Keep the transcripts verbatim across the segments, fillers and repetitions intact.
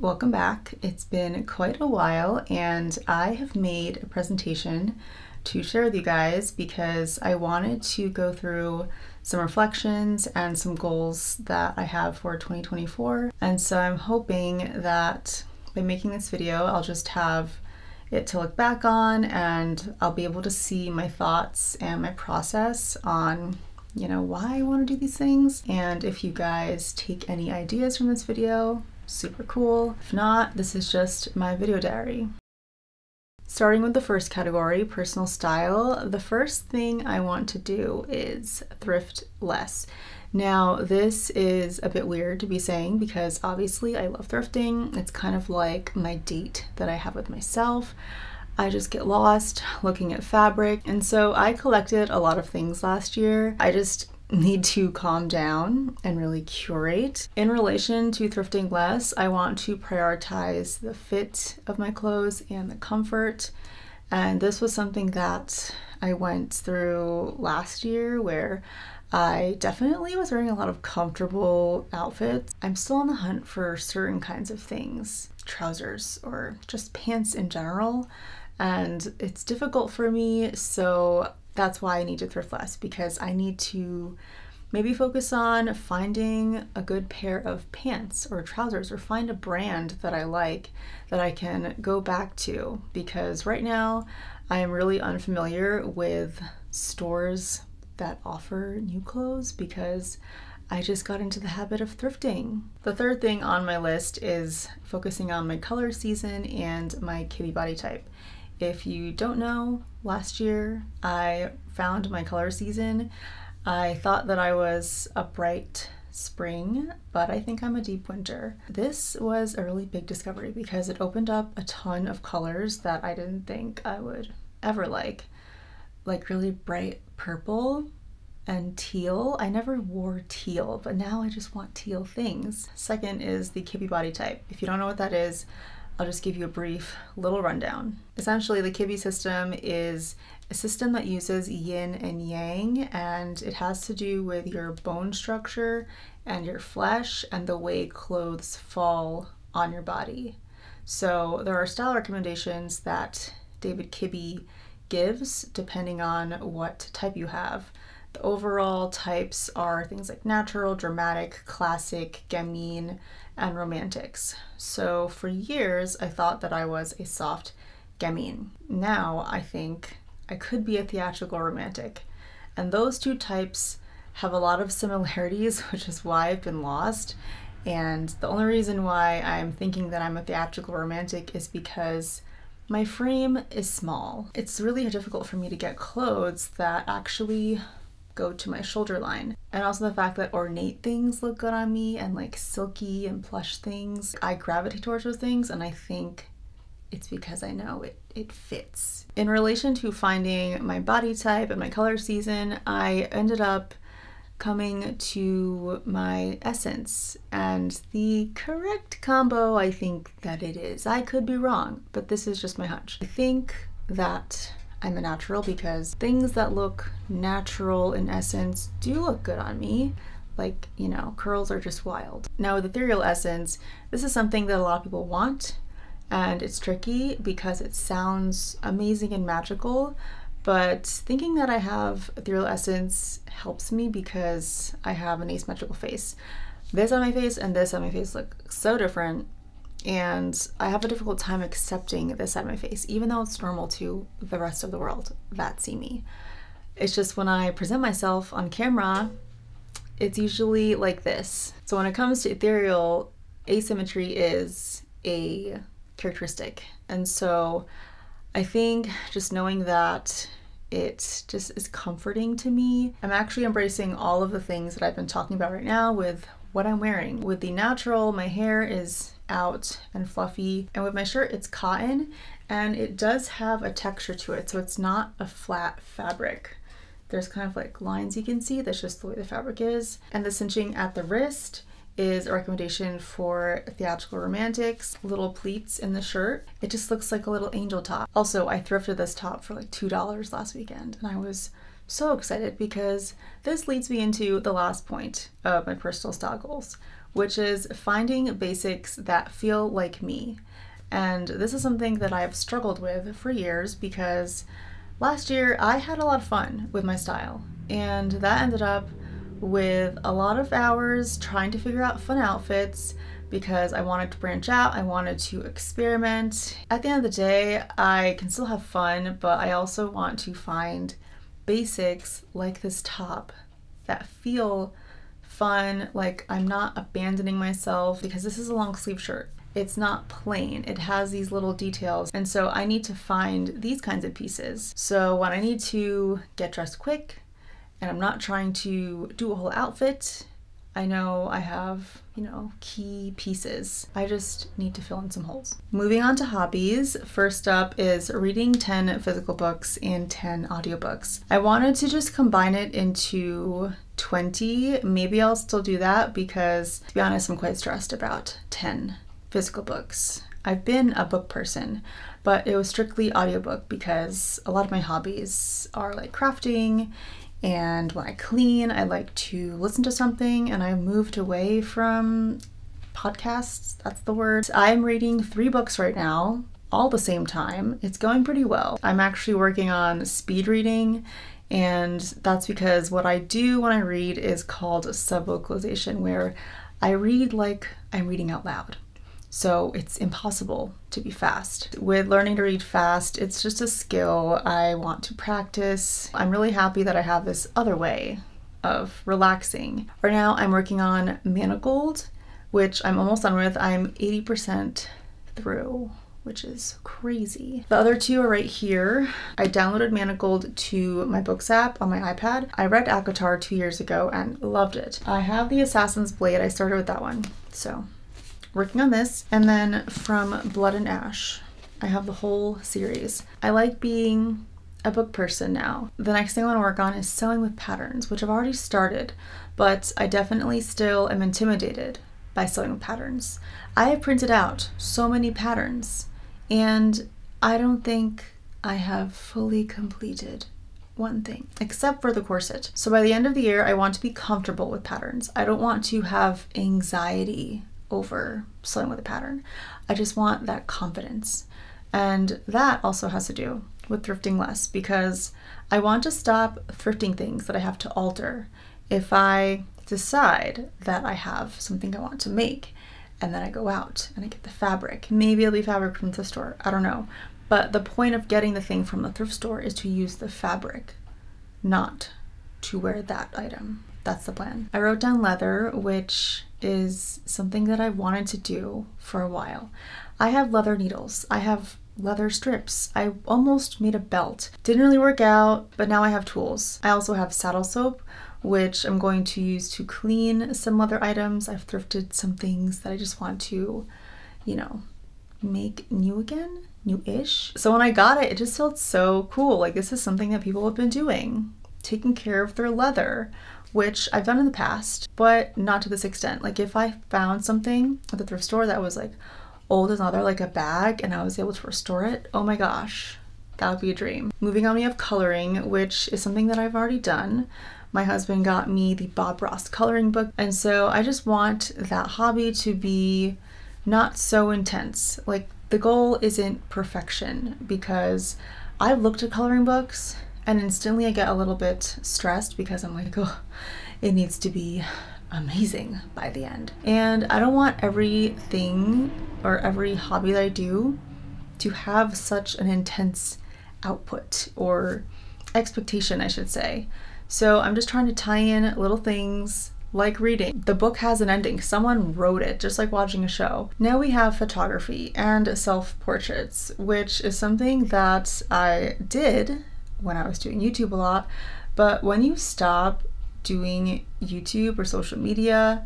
Welcome back. It's been quite a while and I have made a presentation to share with you guys because I wanted to go through some reflections and some goals that I have for twenty twenty-four. And so I'm hoping that by making this video, I'll just have it to look back on and I'll be able to see my thoughts and my process on, you know, why I want to do these things. And if you guys take any ideas from this video, super cool. If not, this is just my video diary. Starting with the first category, personal style, the first thing I want to do is thrift less. Now, this is a bit weird to be saying because obviously I love thrifting. It's kind of like my date that I have with myself. I just get lost looking at fabric. And so I collected a lot of things last year. I just need to calm down and really curate. In relation to thrifting less, I want to prioritize the fit of my clothes and the comfort. And this was something that I went through last year where I definitely was wearing a lot of comfortable outfits. I'm still on the hunt for certain kinds of things, trousers or just pants in general. And it's difficult for me, so that's why I need to thrift less, because I need to maybe focus on finding a good pair of pants or trousers, or find a brand that I like that I can go back to, because right now I am really unfamiliar with stores that offer new clothes because I just got into the habit of thrifting. The third thing on my list is focusing on my color season and my Kibbe body type. If you don't know, last year I found my color season. I thought that I was a bright spring, but I think I'm a deep winter. This was a really big discovery because it opened up a ton of colors that I didn't think I would ever like. Like really bright purple and teal. I never wore teal, but now I just want teal things. Second is the Kibbe body type. If you don't know what that is, I'll just give you a brief little rundown. Essentially, the Kibbe system is a system that uses yin and yang, and it has to do with your bone structure and your flesh and the way clothes fall on your body. So there are style recommendations that David Kibbe gives depending on what type you have. The overall types are things like natural, dramatic, classic, gamine, and romantics. So for years, I thought that I was a soft gamine. Now I think I could be a theatrical romantic. And those two types have a lot of similarities, which is why I've been lost. And the only reason why I'm thinking that I'm a theatrical romantic is because my frame is small. It's really difficult for me to get clothes that actually go to my shoulder line. And also the fact that ornate things look good on me, and like silky and plush things. I gravitate towards those things, and I think it's because I know it, it fits. In relation to finding my body type and my color season, I ended up coming to my essence and the correct combo, I think that it is. I could be wrong, but this is just my hunch. I think that I'm a natural because things that look natural in essence do look good on me. Like, you know, curls are just wild. Now with ethereal essence, this is something that a lot of people want, and it's tricky because it sounds amazing and magical, but thinking that I have ethereal essence helps me because I have an asymmetrical face. This on my face and this on my face look so different, and I have a difficult time accepting this side of my face, even though it's normal to the rest of the world that see me. It's just when I present myself on camera, it's usually like this. So when it comes to ethereal, asymmetry is a characteristic. And so I think just knowing that it just is comforting to me. I'm actually embracing all of the things that I've been talking about right now with what I'm wearing. With the natural, my hair is out and fluffy, and with my shirt it's cotton, and it does have a texture to it, so it's not a flat fabric. There's kind of like lines you can see, that's just the way the fabric is. And the cinching at the wrist is a recommendation for theatrical romantics. Little pleats in the shirt, it just looks like a little angel top. Also, I thrifted this top for like two dollars last weekend, and I was so excited because this leads me into the last point of my personal style goals, which is finding basics that feel like me. And this is something that I've struggled with for years because last year I had a lot of fun with my style, and that ended up with a lot of hours trying to figure out fun outfits because I wanted to branch out, I wanted to experiment. At the end of the day, I can still have fun, but I also want to find basics like this top that feel fun, like I'm not abandoning myself, because this is a long sleeve shirt. It's not plain, it has these little details, and so I need to find these kinds of pieces. So when I need to get dressed quick, and I'm not trying to do a whole outfit, I know I have, you know, key pieces. I just need to fill in some holes. Moving on to hobbies, first up is reading ten physical books and ten audiobooks. I wanted to just combine it into twenty. Maybe I'll still do that because, to be honest, I'm quite stressed about ten physical books. I've been a book person, but it was strictly audiobook because a lot of my hobbies are like crafting, and when I clean, I like to listen to something, and I moved away from podcasts, that's the word. I'm reading three books right now, all the same time. It's going pretty well. I'm actually working on speed reading, and that's because what I do when I read is called subvocalization, where I read like I'm reading out loud. So it's impossible to be fast. With learning to read fast, it's just a skill I want to practice. I'm really happy that I have this other way of relaxing. Right now I'm working on Manicold, which I'm almost done with. I'm eighty percent through, which is crazy. The other two are right here. I downloaded Manicold to my books app on my iPad. I read Alcatar two years ago and loved it. I have the Assassin's Blade. I started with that one, so working on this. And then from Blood and Ash, I have the whole series. I like being a book person now. The next thing I want to work on is sewing with patterns, which I've already started, but I definitely still am intimidated by sewing with patterns. I have printed out so many patterns, and I don't think I have fully completed one thing, except for the corset. So by the end of the year, I want to be comfortable with patterns. I don't want to have anxiety over sewing with a pattern. I just want that confidence. And that also has to do with thrifting less, because I want to stop thrifting things that I have to alter. If I decide that I have something I want to make, and then I go out and I get the fabric, maybe it'll be fabric from the thrift store, I don't know. But the point of getting the thing from the thrift store is to use the fabric, not to wear that item. That's the plan. I wrote down leather, which is something that I wanted to do for a while. I have leather needles, I have leather strips, I almost made a belt. Didn't really work out, but now I have tools. I also have saddle soap, which I'm going to use to clean some leather items. I've thrifted some things that I just want to, you know, make new again, new-ish. So when I got it, it just felt so cool. Like, this is something that people have been doing, taking care of their leather, which I've done in the past, but not to this extent. Like, if I found something at the thrift store that was like old as leather, like a bag, and I was able to restore it, oh my gosh, that would be a dream. Moving on, we have coloring, which is something that I've already done. My husband got me the Bob Ross coloring book, and so I just want that hobby to be not so intense. Like, the goal isn't perfection, because I've looked at coloring books and instantly I get a little bit stressed because I'm like, oh, it needs to be amazing by the end. And I don't want everything or every hobby that I do to have such an intense output or expectation, I should say. So I'm just trying to tie in little things like reading. The book has an ending. Someone wrote it, just like watching a show. Now we have photography and self-portraits, which is something that I did when I was doing YouTube a lot, but when you stop doing YouTube or social media,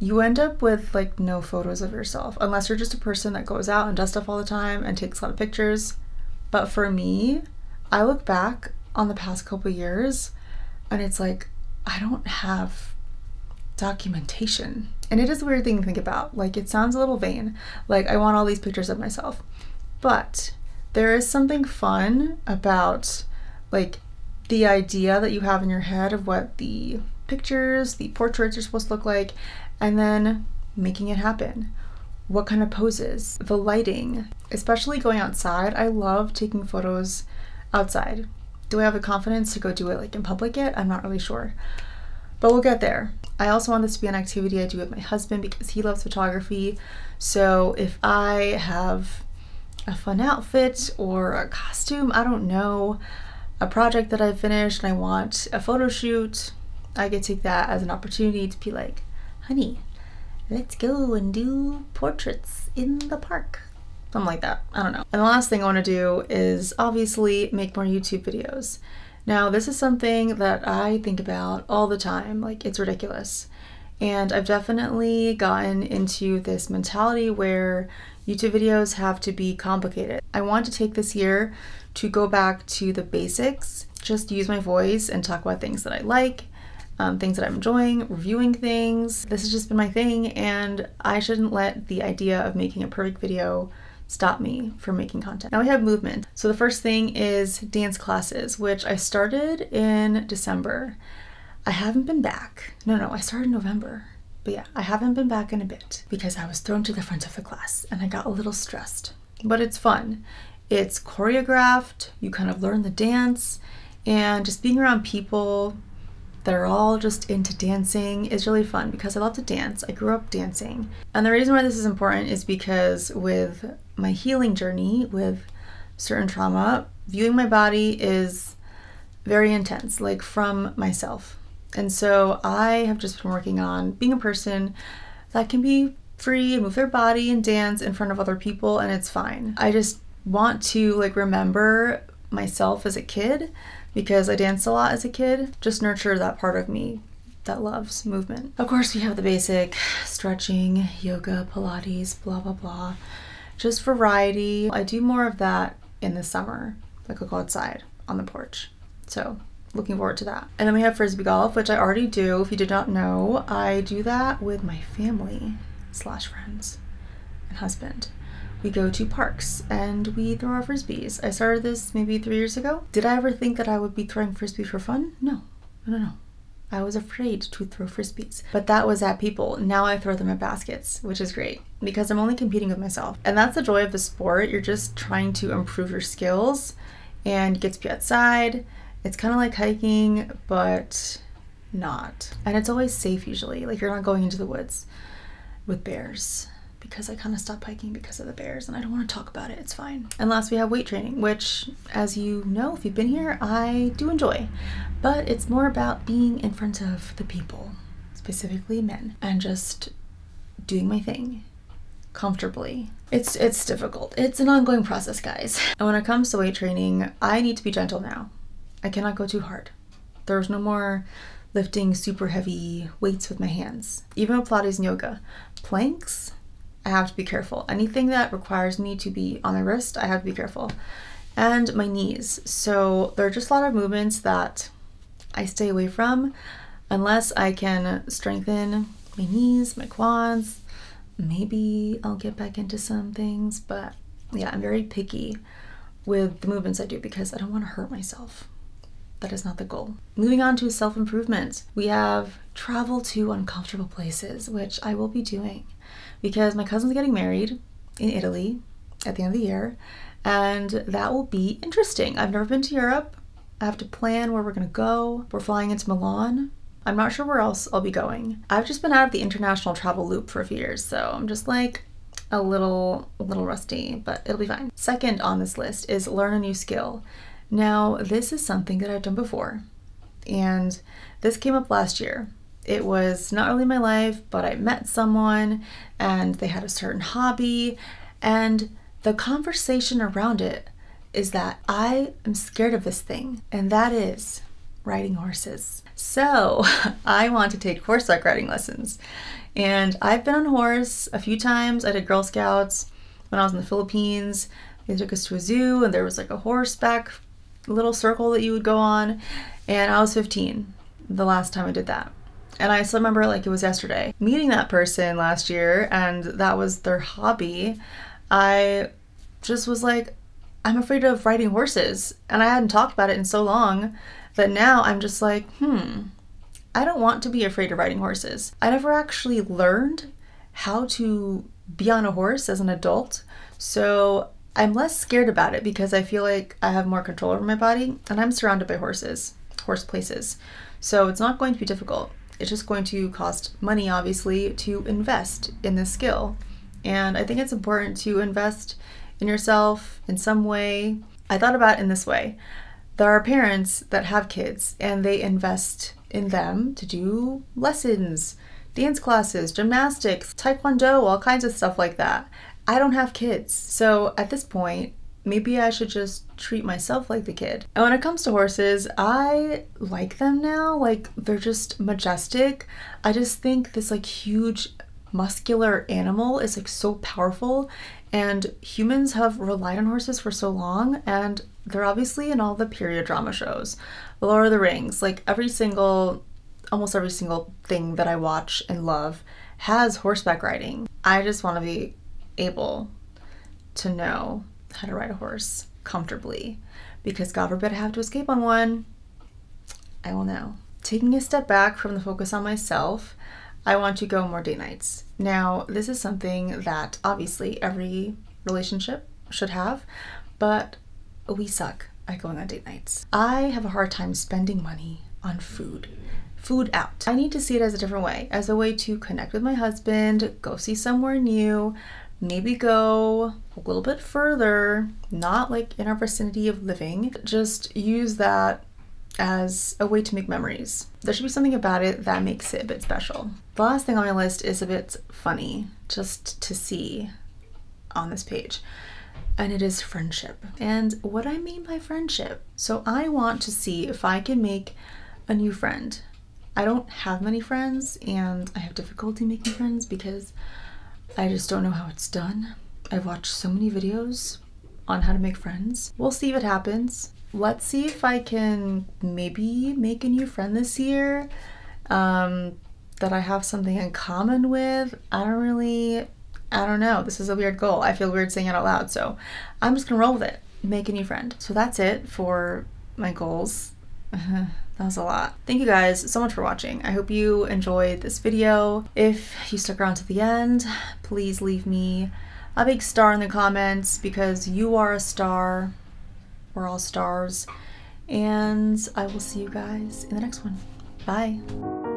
you end up with like no photos of yourself, unless you're just a person that goes out and does stuff all the time and takes a lot of pictures. But for me, I look back on the past couple years and it's like, I don't have documentation. And it is a weird thing to think about. Like, it sounds a little vain, like I want all these pictures of myself, but there is something fun about like the idea that you have in your head of what the pictures, the portraits are supposed to look like, and then making it happen, what kind of poses, the lighting, especially going outside. I love taking photos outside. Do I have the confidence to go do it like in public yet? I'm not really sure, but we'll get there. I also want this to be an activity I do with my husband because he loves photography. So if I have a fun outfit or a costume, I don't know, a project that I finished and I want a photo shoot, I could take that as an opportunity to be like, honey, let's go and do portraits in the park. Something like that, I don't know. And the last thing I wanna do is obviously make more YouTube videos. Now, this is something that I think about all the time, like it's ridiculous. And I've definitely gotten into this mentality where YouTube videos have to be complicated. I want to take this year to go back to the basics, just use my voice and talk about things that I like, um, things that I'm enjoying, reviewing things. This has just been my thing, and I shouldn't let the idea of making a perfect video stop me from making content. Now we have movement. So the first thing is dance classes, which I started in December. I haven't been back. No, no, I started in November. But yeah, I haven't been back in a bit because I was thrown to the front of the class and I got a little stressed. But it's fun. It's choreographed, you kind of learn the dance, and just being around people that are all just into dancing is really fun because I love to dance. I grew up dancing. And the reason why this is important is because with my healing journey, with certain trauma, viewing my body is very intense, like from myself. And so I have just been working on being a person that can be free and move their body and dance in front of other people, and it's fine. I just want to like remember myself as a kid because I danced a lot as a kid. Just nurture that part of me that loves movement. Of course, we have the basic stretching, yoga, Pilates, blah, blah, blah. Just variety. I do more of that in the summer. Like I'll go outside on the porch. So looking forward to that. And then we have Frisbee golf, which I already do. If you did not know, I do that with my family slash friends and husband. We go to parks and we throw our Frisbees. I started this maybe three years ago. Did I ever think that I would be throwing Frisbees for fun? No, no, no. I was afraid to throw Frisbees, but that was at people. Now I throw them at baskets, which is great because I'm only competing with myself. And that's the joy of the sport. You're just trying to improve your skills and get to be outside. It's kind of like hiking, but not. And it's always safe usually, like you're not going into the woods with bears because I kind of stopped hiking because of the bears and I don't want to talk about it, it's fine. And last we have weight training, which as you know, if you've been here, I do enjoy, but it's more about being in front of the people, specifically men, and just doing my thing comfortably. It's, it's difficult. It's an ongoing process, guys. And when it comes to weight training, I need to be gentle now. I cannot go too hard. There's no more lifting super heavy weights with my hands. Even with Pilates and yoga. Planks, I have to be careful. Anything that requires me to be on my wrist, I have to be careful. And my knees. So there are just a lot of movements that I stay away from unless I can strengthen my knees, my quads. Maybe I'll get back into some things, but yeah, I'm very picky with the movements I do because I don't want to hurt myself. That is not the goal. Moving on to self-improvement, we have travel to uncomfortable places, which I will be doing because my cousin's getting married in Italy at the end of the year, and that will be interesting. I've never been to Europe. I have to plan where we're gonna go. We're flying into Milan. I'm not sure where else I'll be going. I've just been out of the international travel loop for a few years, so I'm just like a little, a little rusty, but it'll be fine. Second on this list is learn a new skill. Now, this is something that I've done before, and this came up last year. It was not really my life, but I met someone and they had a certain hobby, and the conversation around it is that I am scared of this thing, and that is riding horses. So I want to take horseback riding lessons, and I've been on a horse a few times. I did Girl Scouts when I was in the Philippines. They took us to a zoo and there was like a horseback little circle that you would go on, and I was fifteen the last time I did that, and I still remember like it was yesterday. Meeting that person last year and that was their hobby, I just was like, I'm afraid of riding horses, and I hadn't talked about it in so long that now I'm just like, hmm I don't want to be afraid of riding horses. I never actually learned how to be on a horse as an adult. So I'm less scared about it because I feel like I have more control over my body, and I'm surrounded by horses, horse places. So it's not going to be difficult. It's just going to cost money, obviously, to invest in this skill. And I think it's important to invest in yourself in some way. I thought about it in this way. There are parents that have kids and they invest in them to do lessons, dance classes, gymnastics, taekwondo, all kinds of stuff like that. I don't have kids, so at this point, maybe I should just treat myself like the kid. And when it comes to horses, I like them now. Like, they're just majestic. I just think this like huge muscular animal is like so powerful, and humans have relied on horses for so long, and they're obviously in all the period drama shows. The Lord of the Rings, like every single, almost every single thing that I watch and love has horseback riding. I just want to be able to know how to ride a horse comfortably, because God forbid I have to escape on one, I will know. Taking a step back from the focus on myself, I want to go more date nights. Now, this is something that obviously every relationship should have, but we suck at going on date nights. I have a hard time spending money on food. Food out. I need to see it as a different way, as a way to connect with my husband, go see somewhere new, maybe go a little bit further, not like in our vicinity of living. Just use that as a way to make memories. There should be something about it that makes it a bit special. The last thing on my list is a bit funny, just to see on this page, and it is friendship. And what I mean by friendship. So I want to see if I can make a new friend. I don't have many friends, and I have difficulty making friends because I just don't know how it's done. I've watched so many videos on how to make friends. We'll see what happens. Let's see if I can maybe make a new friend this year um, that I have something in common with. I don't really, I don't know. This is a weird goal. I feel weird saying it out loud, so I'm just gonna roll with it. Make a new friend. So that's it for my goals. That was a lot. Thank you guys so much for watching. I hope you enjoyed this video. If you stuck around to the end, please leave me a big star in the comments, because you are a star. We're all stars. And I will see you guys in the next one. Bye.